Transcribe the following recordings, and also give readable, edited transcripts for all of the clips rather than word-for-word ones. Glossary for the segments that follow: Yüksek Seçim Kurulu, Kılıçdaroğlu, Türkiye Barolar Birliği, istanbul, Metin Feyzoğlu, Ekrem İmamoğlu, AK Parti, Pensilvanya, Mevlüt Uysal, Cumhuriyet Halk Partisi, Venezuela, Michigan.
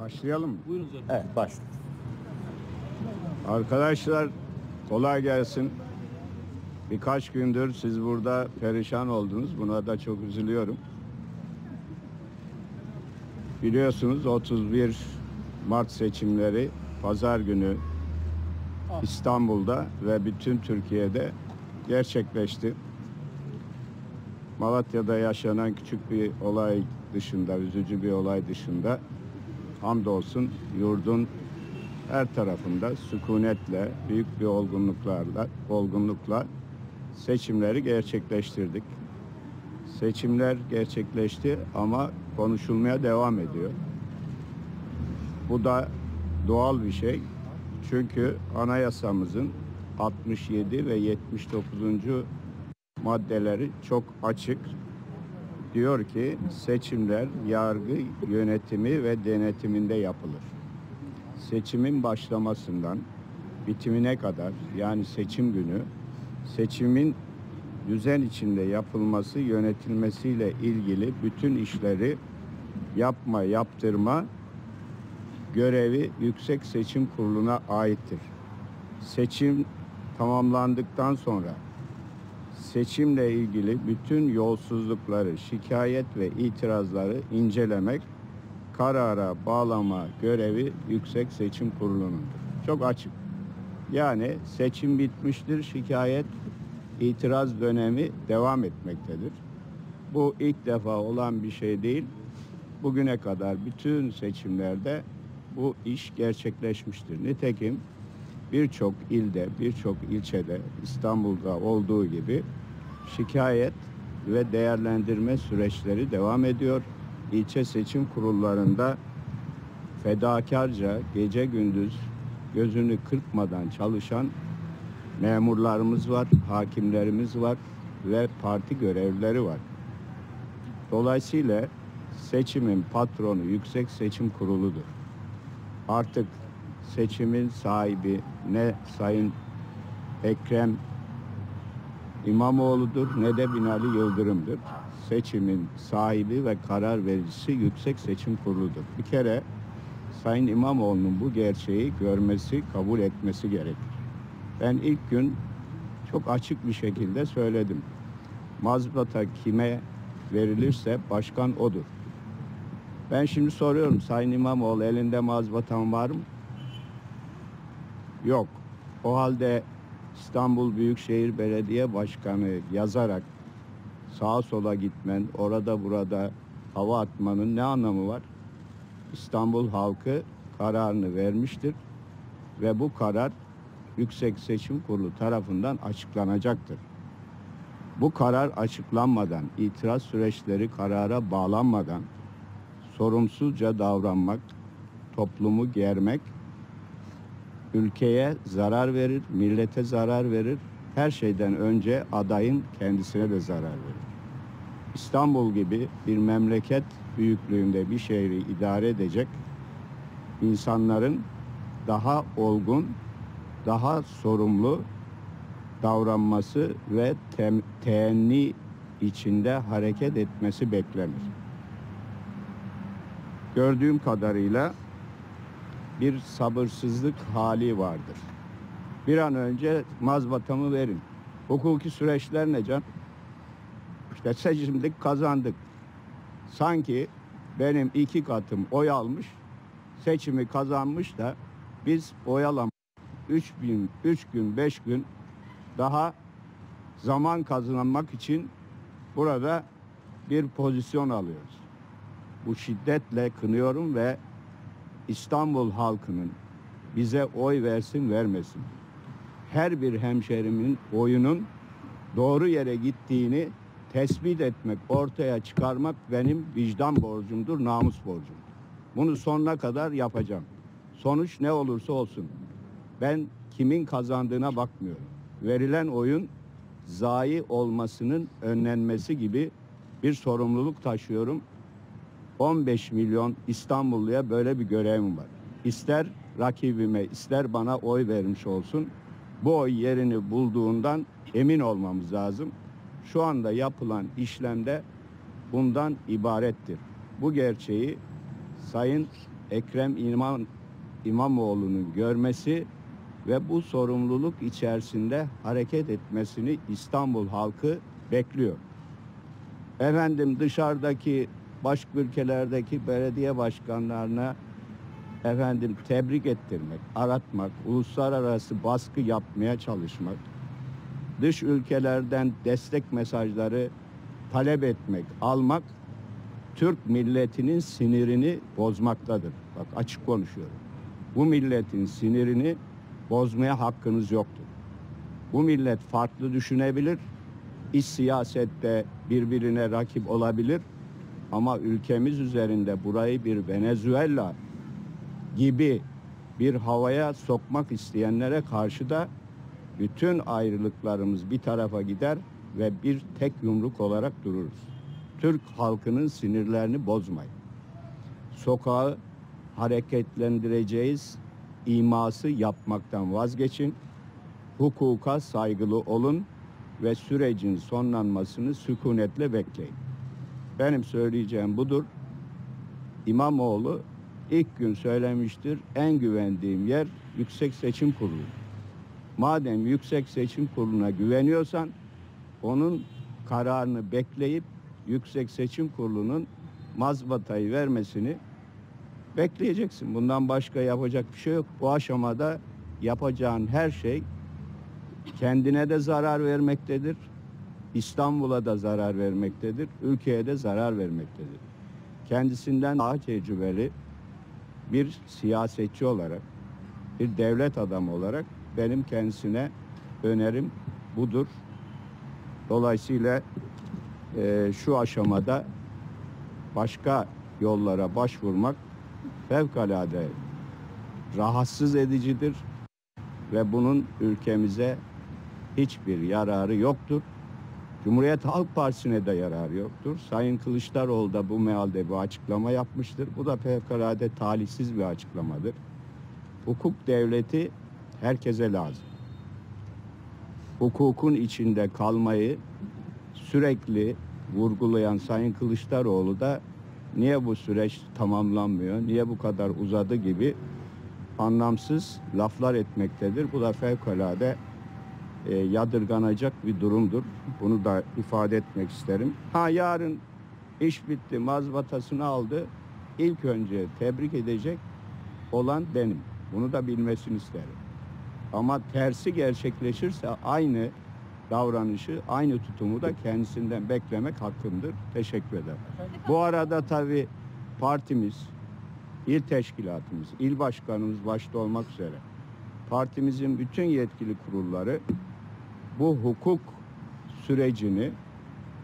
Başlayalım mı? Buyurun hocam. Evet, başlayalım. Arkadaşlar kolay gelsin. Birkaç gündür siz burada perişan oldunuz. Buna da çok üzülüyorum. Biliyorsunuz 31 Mart seçimleri pazar günü İstanbul'da ve bütün Türkiye'de gerçekleşti. Malatya'da yaşanan küçük bir olay dışında, üzücü bir olay dışında hamdolsun yurdun her tarafında sükunetle, büyük bir olgunlukla seçimleri gerçekleştirdik. Seçimler gerçekleşti ama konuşulmaya devam ediyor. Bu da doğal bir şey. Çünkü anayasamızın 67 ve 79. maddeleri çok açık. Diyor ki seçimler yargı yönetimi ve denetiminde yapılır. Seçimin başlamasından bitimine kadar, yani seçim günü, seçimin düzen içinde yapılması, yönetilmesiyle ilgili bütün işleri yaptırma görevi Yüksek Seçim Kurulu'na aittir. Seçim tamamlandıktan sonra seçimle ilgili bütün yolsuzlukları, şikayet ve itirazları incelemek, karara bağlama görevi Yüksek Seçim Kurulu'nundur. Çok açık. Yani seçim bitmiştir, şikayet, itiraz dönemi devam etmektedir. Bu ilk defa olan bir şey değil. Bugüne kadar bütün seçimlerde bu iş gerçekleşmiştir. Nitekim birçok ilde, birçok ilçede, İstanbul'da olduğu gibi şikayet ve değerlendirme süreçleri devam ediyor. İlçe seçim kurullarında fedakarca gece gündüz gözünü kırpmadan çalışan memurlarımız var, hakimlerimiz var ve parti görevlileri var. Dolayısıyla seçimin patronu Yüksek Seçim Kurulu'dur. Artık seçimin sahibi ne Sayın Ekrem İmamoğlu'dur ne de Binali Yıldırım'dır. Seçimin sahibi ve karar vericisi Yüksek Seçim Kurulu'dur. Bir kere Sayın İmamoğlu'nun bu gerçeği görmesi, kabul etmesi gerekir. Ben ilk gün çok açık bir şekilde söyledim. Mazbata kime verilirse başkan odur. Ben şimdi soruyorum, Sayın İmamoğlu, elinde mazbatan var mı? Yok. O halde İstanbul Büyükşehir Belediye Başkanı yazarak sağa sola gitmen, orada burada hava atmanın ne anlamı var? İstanbul halkı kararını vermiştir ve bu karar Yüksek Seçim Kurulu tarafından açıklanacaktır. Bu karar açıklanmadan, itiraz süreçleri karara bağlanmadan sorumsuzca davranmak, toplumu germek, ülkeye zarar verir, millete zarar verir. Her şeyden önce adayın kendisine de zarar verir. İstanbul gibi bir memleket büyüklüğünde bir şehri idare edecek insanların daha olgun, daha sorumlu davranması ve teenni içinde hareket etmesi beklenir. Gördüğüm kadarıyla bir sabırsızlık hali vardır. Bir an önce mazbatamı verin. Hukuki süreçler ne can? İşte seçimdik, kazandık. Sanki benim iki katım oy almış, seçimi kazanmış da biz oy alamadık. 3 gün 5 gün daha zaman kazanmak için burada bir pozisyon alıyoruz. Bu şiddetle kınıyorum ve İstanbul halkının bize oy versin vermesin, her bir hemşerimin oyunun doğru yere gittiğini tespit etmek, ortaya çıkarmak benim vicdan borcumdur, namus borcumdur. Bunu sonuna kadar yapacağım. Sonuç ne olursa olsun. Ben kimin kazandığına bakmıyorum. Verilen oyun zayi olmasının önlenmesi gibi bir sorumluluk taşıyorum. 15 milyon İstanbulluya böyle bir görevim var. İster rakibime, ister bana oy vermiş olsun, bu oy yerini bulduğundan emin olmamız lazım. Şu anda yapılan işlemde bundan ibarettir. Bu gerçeği Sayın Ekrem İmamoğlu'nun görmesi ve bu sorumluluk içerisinde hareket etmesini İstanbul halkı bekliyor. Efendim, dışarıdaki başka ülkelerdeki belediye başkanlarına efendim tebrik ettirmek, aratmak, uluslararası baskı yapmaya çalışmak, dış ülkelerden destek mesajları talep etmek, almak Türk milletinin sinirini bozmaktadır. Bak, açık konuşuyorum. Bu milletin sinirini bozmaya hakkınız yoktur. Bu millet farklı düşünebilir, iç siyasette birbirine rakip olabilir ama ülkemiz üzerinde burayı bir Venezuela gibi bir havaya sokmak isteyenlere karşı da bütün ayrılıklarımız bir tarafa gider ve bir tek yumruk olarak dururuz. Türk halkının sinirlerini bozmayın. Sokağı hareketlendireceğiz iması yapmaktan vazgeçin. Hukuka saygılı olun ve sürecin sonlanmasını sükunetle bekleyin. Benim söyleyeceğim budur. İmamoğlu ilk gün söylemiştir, en güvendiğim yer Yüksek Seçim Kurulu. Madem Yüksek Seçim Kurulu'na güveniyorsan onun kararını bekleyip Yüksek Seçim Kurulu'nun mazbatayı vermesini bekleyeceksin. Bundan başka yapacak bir şey yok. Bu aşamada yapacağın her şey kendine de zarar vermektedir. İstanbul'a da zarar vermektedir. Ülkeye de zarar vermektedir. Kendisinden daha tecrübeli bir siyasetçi olarak, bir devlet adamı olarak benim kendisine önerim budur. Dolayısıyla şu aşamada başka yollara başvurmak fevkalade rahatsız edicidir ve bunun ülkemize hiçbir yararı yoktur. Cumhuriyet Halk Partisi'ne de yararı yoktur. Sayın Kılıçdaroğlu da bu mealde bir açıklama yapmıştır. Bu da fevkalade talihsiz bir açıklamadır. Hukuk devleti herkese lazım. Hukukun içinde kalmayı sürekli vurgulayan Sayın Kılıçdaroğlu da niye bu süreç tamamlanmıyor, niye bu kadar uzadı gibi anlamsız laflar etmektedir. Bu da fevkalade yadırganacak bir durumdur. Bunu da ifade etmek isterim. Yarın iş bitti, mazbatasını aldı. İlk önce tebrik edecek olan benim. Bunu da bilmesini isterim. Ama tersi gerçekleşirse aynı davranışı, aynı tutumu da kendisinden beklemek hakkımdır. Teşekkür ederim. Bu arada tabii partimiz, il teşkilatımız, il başkanımız başta olmak üzere partimizin bütün yetkili kurulları bu hukuk sürecini,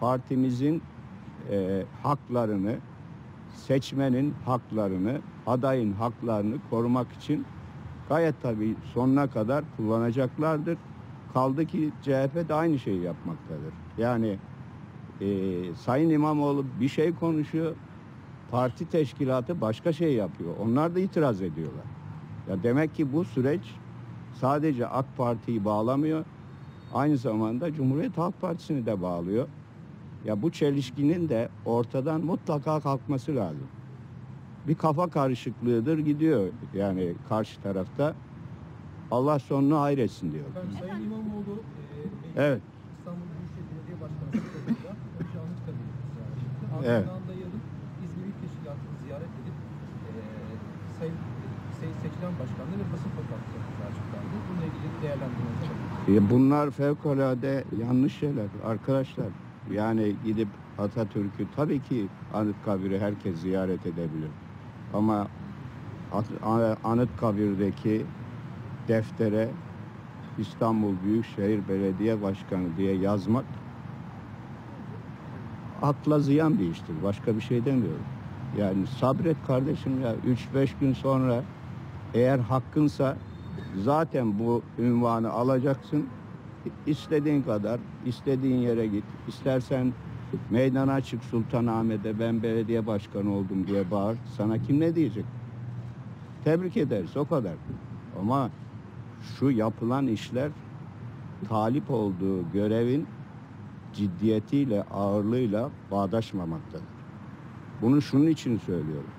partimizin haklarını, seçmenin haklarını, adayın haklarını korumak için gayet tabii sonuna kadar kullanacaklardır. Kaldı ki CHP de aynı şeyi yapmaktadır. Yani Sayın İmamoğlu bir şey konuşuyor, parti teşkilatı başka şey yapıyor. Onlar da itiraz ediyorlar. Ya demek ki bu süreç sadece AK Parti'yi bağlamıyor, aynı zamanda Cumhuriyet Halk Partisi'ni de bağlıyor. Ya bu çelişkinin de ortadan mutlaka kalkması lazım. Bir kafa karışıklığıdır gidiyor yani karşı tarafta. Allah sonunu hayretsin diyor. Sayın İmamoğlu, evet. İstanbul Büyükşehir Belediye Başkanı Kılıçdaroğlu'na yanlış tabii. Evet. Ardından da yarın İzmir İl Teşkilatı'nı ziyaret edip seçilen başkanlığı ve basın toplantısı açıklandı. Bununla ilgili değerlendirmeler. Bunlar fevkalade yanlış şeyler arkadaşlar. Yani gidip Atatürk'ü, tabii ki Anıtkabir'i herkes ziyaret edebilir. Ama Anıtkabir'deki deftere İstanbul Büyükşehir Belediye Başkanı diye yazmak akla ziyan bir iştir. Başka bir şey demiyorum. Yani sabret kardeşim ya, 3-5 gün sonra eğer hakkınsa zaten bu ünvanı alacaksın. İstediğin kadar, istediğin yere git. İstersen meydana çık, Sultanahmet'e ben belediye başkanı oldum diye bağır. Sana kim ne diyecek? Tebrik ederiz, o kadar. Ama şu yapılan işler talip olduğu görevin ciddiyetiyle, ağırlığıyla bağdaşmamaktadır. Bunu şunun için söylüyorum.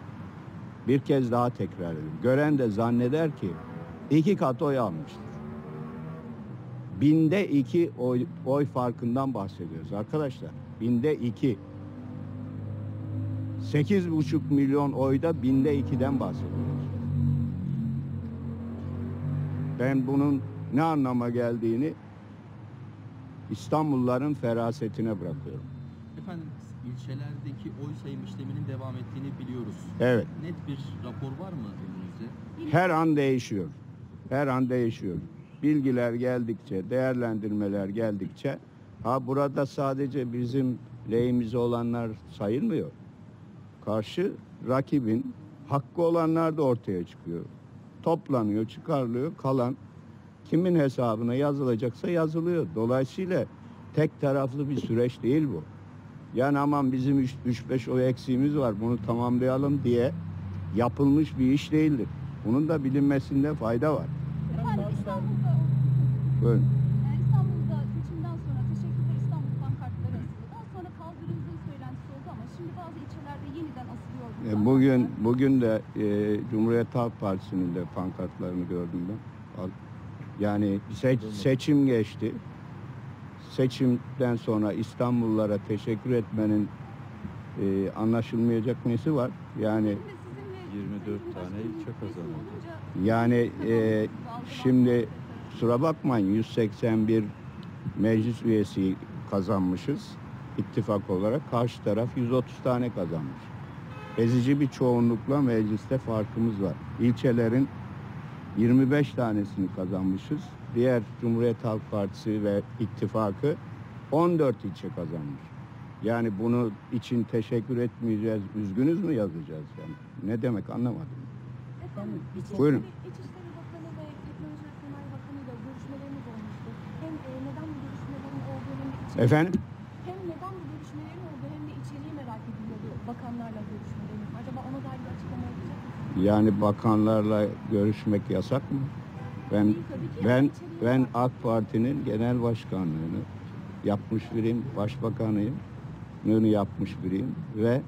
Bir kez daha tekrar edeyim. Gören de zanneder ki 2 kat oy almıştır. 1'de 2 oy farkından bahsediyoruz arkadaşlar. 1'de 2. 8,5 milyon oyda 1'de 2'den bahsediyoruz. Ben bunun ne anlama geldiğini İstanbulluların ferasetine bırakıyorum. Efendim, ilçelerdeki oy sayım işleminin devam ettiğini biliyoruz. Evet. Net bir rapor var mı elinizde? Her an değişiyor. Her an değişiyor. Bilgiler geldikçe, değerlendirmeler geldikçe, burada sadece bizim lehimize olanlar sayılmıyor. Karşı rakibin hakkı olanlar da ortaya çıkıyor. Toplanıyor, çıkarılıyor, kalan kimin hesabına yazılacaksa yazılıyor. Dolayısıyla tek taraflı bir süreç değil bu. Yani aman bizim 3-5 oy eksiğimiz var, bunu tamamlayalım diye yapılmış bir iş değildir. Bunun da bilinmesinde fayda var. Efendim, İstanbul'da. Buyurun. İstanbul'da seçimden sonra teşekkürler İstanbul pankartları asıldı. Sonra kaldırıldığı söylentisi oldu ama şimdi bazı ilçelerde yeniden asılıyor. Bugün de Cumhuriyet Halk Partisi'nin de pankartlarını gördüm ben. Yani seçim geçti. Seçimden sonra İstanbullulara teşekkür etmenin anlaşılmayacak nesi var? Yani 24 tane ilçe kazanıldı. Yani şimdi kusura bakmayın 181 meclis üyesi kazanmışız ittifak olarak. Karşı taraf 130 tane kazanmış. Ezici bir çoğunlukla mecliste farkımız var. İlçelerin 25 tanesini kazanmışız. Diğer Cumhuriyet Halk Partisi ve ittifakı 14 ilçe kazanmış. Yani bunu için teşekkür etmeyeceğiz, üzgünüz mü yazacağız yani? Ne demek anlamadım. Efendim, buyurun. İçişleri Bakanı ve Teknoloji ve Sanayi Bakanı ile görüşmelerimiz olmuştu. Hem neden bu görüşmelerin olduğunu içeriği... Efendim? Hem neden bu görüşmelerin olduğu hem de içeriği merak ediliyordu bakanlarla görüşmelerimiz. Acaba ona dair bir açıklama olacak mı? Yani bakanlarla görüşmek yasak mı? Ben AK Parti'nin genel başkanlığını yapmış biriyim, başbakanlığını yapmış biriyim ve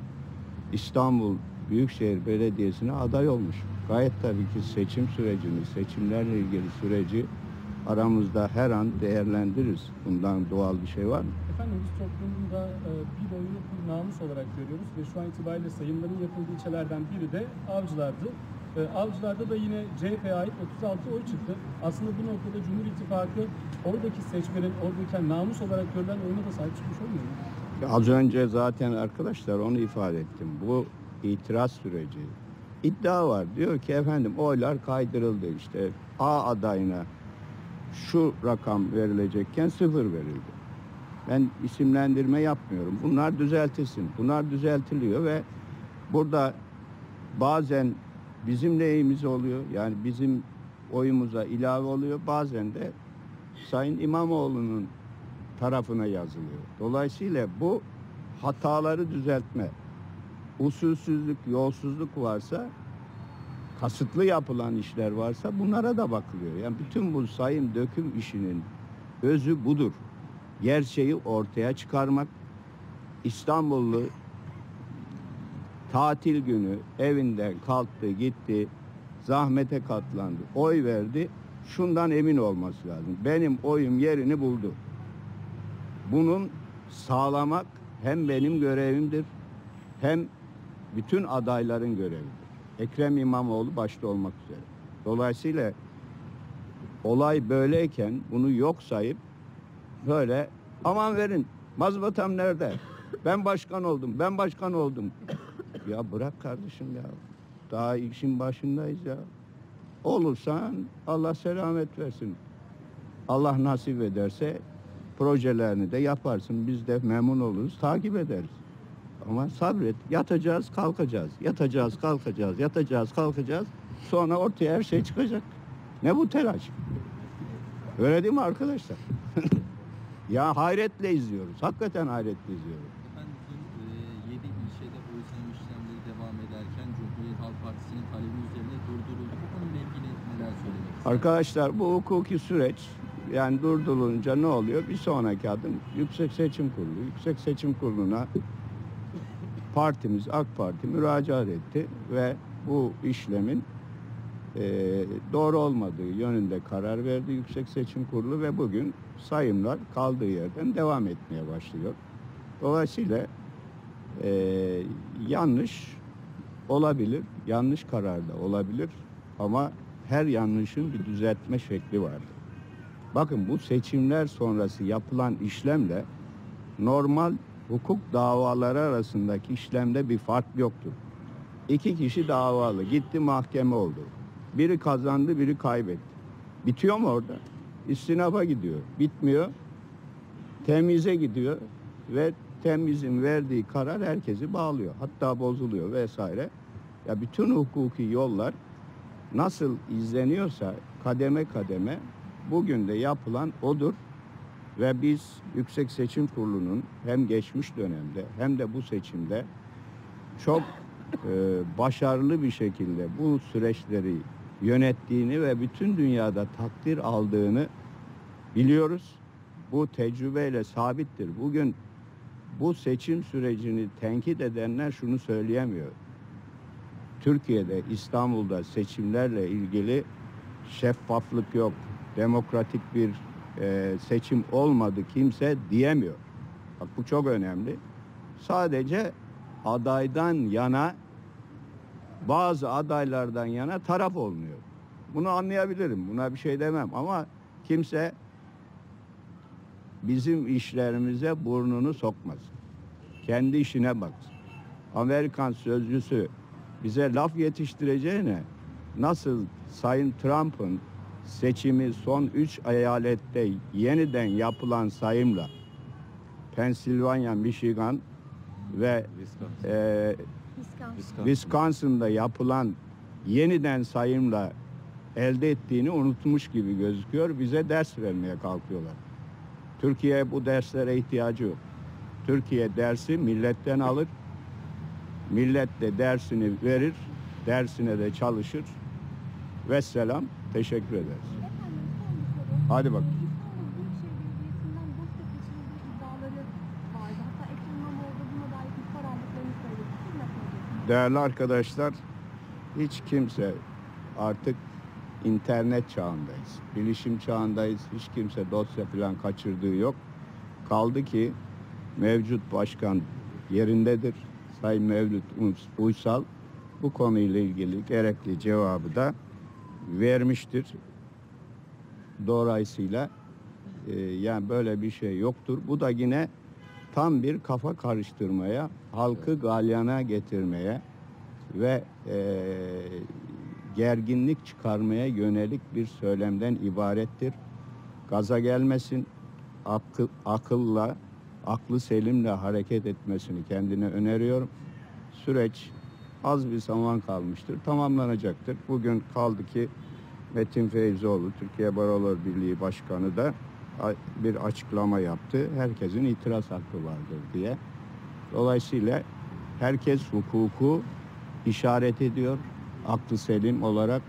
İstanbul Büyükşehir Belediyesi'ne aday olmuş. Gayet tabii ki seçim sürecini, seçimlerle ilgili süreci aramızda her an değerlendiririz. Bundan doğal bir şey var mı? Efendim, biz toplumda bir oyunu bir namus olarak görüyoruz ve şu an itibariyle sayımların yapıldığı ilçelerden biri de Avcılar'dı. Avcılar'da da yine CHP'ye ait 36 oy çıktı. Aslında bu noktada Cumhur İttifakı oradaki seçmenin, oradaki namus olarak görülen oyuna da sahip çıkmış olmuyor mu? Az önce zaten arkadaşlar onu ifade ettim. Bu itiraz süreci. İddia var. Diyor ki efendim oylar kaydırıldı işte. A adayına şu rakam verilecekken 0 verildi. Ben isimlendirme yapmıyorum. Bunlar düzeltilsin. Bunlar düzeltiliyor ve burada bazen bizim lehimiz oluyor. Yani bizim oyumuza ilave oluyor. Bazen de Sayın İmamoğlu'nun tarafına yazılıyor. Dolayısıyla bu hataları düzeltme, usulsüzlük, yolsuzluk varsa, kasıtlı yapılan işler varsa bunlara da bakılıyor. Yani bütün bu sayım döküm işinin özü budur. Gerçeği ortaya çıkarmak, İstanbullu tatil günü evinden kalktı, gitti, zahmete katlandı, oy verdi. Şundan emin olması lazım. Benim oyum yerini buldu. Bunun sağlamak hem benim görevimdir, hem bütün adayların görevidir. Ekrem İmamoğlu başta olmak üzere. Dolayısıyla olay böyleyken bunu yok sayıp böyle aman verin, mazbatam nerede? Ben başkan oldum, ben başkan oldum. Ya bırak kardeşim ya. Daha işin başındayız ya. Olursan Allah selamet versin. Allah nasip ederse projelerini de yaparsın. Biz de memnun oluruz, takip ederiz. Ama sabret. Yatacağız, kalkacağız. Yatacağız, kalkacağız. Yatacağız, kalkacağız. Sonra ortaya her şey çıkacak. Ne bu telaş? Öyle değil mi arkadaşlar? Ya hayretle izliyoruz. Hakikaten hayretle izliyoruz. Arkadaşlar bu hukuki süreç yani durdurulunca ne oluyor? Bir sonraki adım Yüksek Seçim Kurulu. Yüksek Seçim Kurulu'na partimiz AK Parti müracaat etti ve bu işlemin doğru olmadığı yönünde karar verdi Yüksek Seçim Kurulu ve bugün sayımlar kaldığı yerden devam etmeye başlıyor. Dolayısıyla yanlış olabilir, yanlış karar da olabilir ama her yanlışın bir düzeltme şekli vardır. Bakın, bu seçimler sonrası yapılan işlemle normal hukuk davaları arasındaki işlemde bir fark yoktur. İki kişi davalı, gitti mahkeme oldu. Biri kazandı, biri kaybetti. Bitiyor mu orada? İstinafa gidiyor, bitmiyor. Temize gidiyor ve temizin verdiği karar herkesi bağlıyor. Hatta bozuluyor vesaire. Ya bütün hukuki yollar nasıl izleniyorsa kademe kademe bugün de yapılan odur. Ve biz Yüksek Seçim Kurulu'nun hem geçmiş dönemde hem de bu seçimde çok başarılı bir şekilde bu süreçleri yönettiğini ve bütün dünyada takdir aldığını biliyoruz. Bu tecrübeyle sabittir. Bugün bu seçim sürecini tenkit edenler şunu söyleyemiyor: Türkiye'de, İstanbul'da seçimlerle ilgili şeffaflık yok, demokratik bir seçim olmadı kimse diyemiyor. Bak, bu çok önemli. Sadece adaydan yana, bazı adaylardan yana taraf olmuyor. Bunu anlayabilirim, buna bir şey demem ama kimse bizim işlerimize burnunu sokmaz. Kendi işine baksın. Amerikan sözcüsü bize laf yetiştireceğine, nasıl Sayın Trump'ın seçimi son 3 eyalette yeniden yapılan sayımla Pensilvanya, Michigan ve Wisconsin'da yapılan yeniden sayımla elde ettiğini unutmuş gibi gözüküyor. Bize ders vermeye kalkıyorlar. Türkiye bu derslere ihtiyacı yok. Türkiye dersi milletten alır. Millet de dersini verir. Dersine de çalışır. Vesselam. Teşekkür ederiz. Hadi bak. Değerli arkadaşlar, hiç kimse, artık internet çağındayız, bilişim çağındayız. Hiç kimse dosya falan kaçırdığı yok. Kaldı ki mevcut başkan yerindedir. Sayın Mevlüt Uysal bu konuyla ilgili gerekli cevabı da vermiştir. Dolayısıyla yani böyle bir şey yoktur. Bu da yine tam bir kafa karıştırmaya, halkı galyana getirmeye ve gerginlik çıkarmaya yönelik bir söylemden ibarettir. Gaza gelmesin, akılla, aklı selimle hareket etmesini kendine öneriyorum. Süreç az bir zaman kalmıştır, tamamlanacaktır. Bugün kaldı ki Metin Feyzoğlu, Türkiye Barolar Birliği Başkanı da bir açıklama yaptı. Herkesin itiraz hakkı vardır diye. Dolayısıyla herkes hukuku işaret ediyor. Aklı selim olarak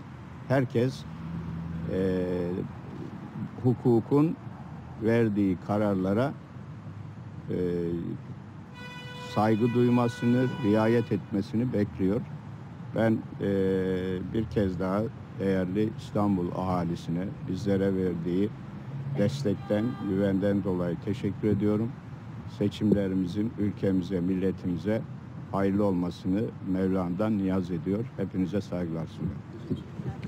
herkes hukukun verdiği kararlara saygı duymasını, riayet etmesini bekliyor. Ben bir kez daha değerli İstanbul ahalisine bizlere verdiği destekten, güvenden dolayı teşekkür ediyorum. Seçimlerimizin ülkemize, milletimize hayırlı olmasını Mevlam'dan niyaz ediyor. Hepinize saygılar sunuyorum.